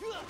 Blood.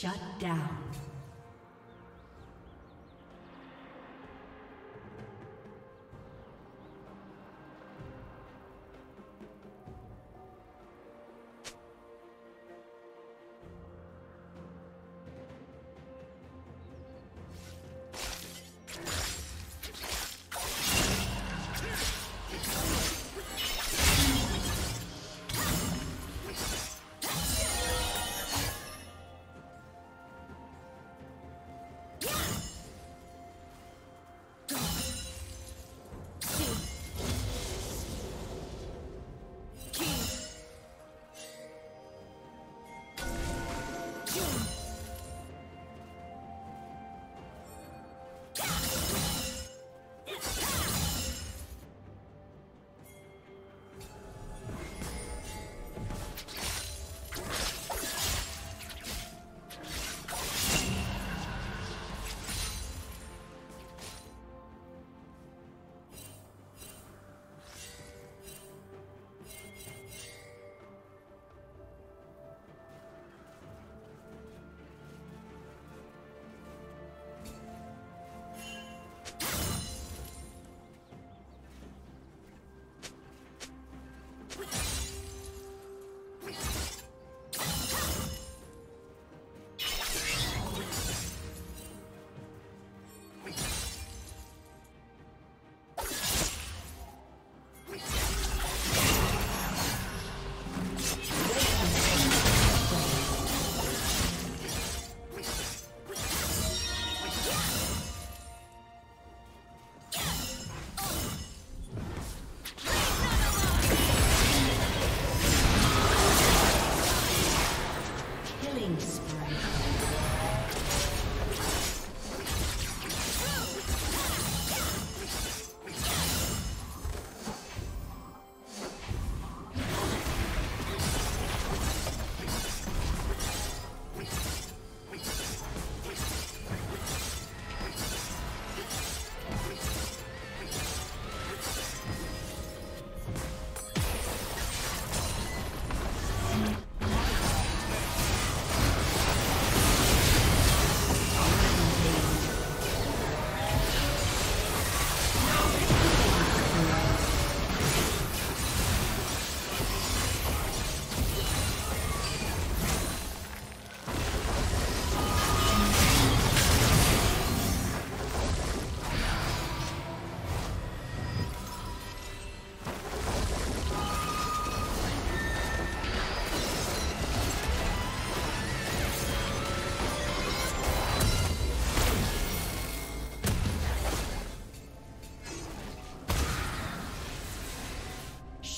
Shut down.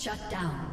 Shut down.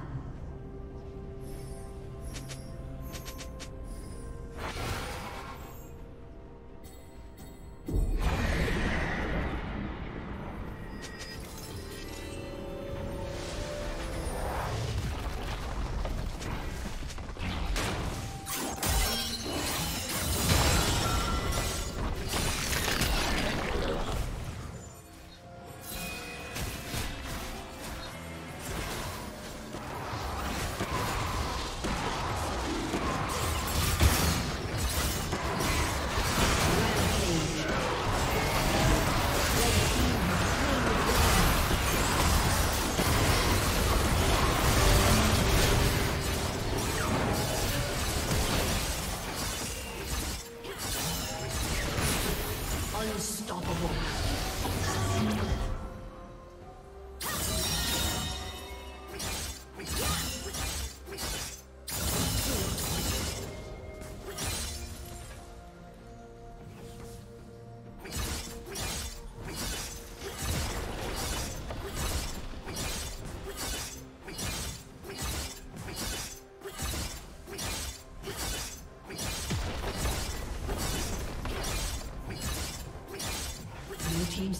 Team's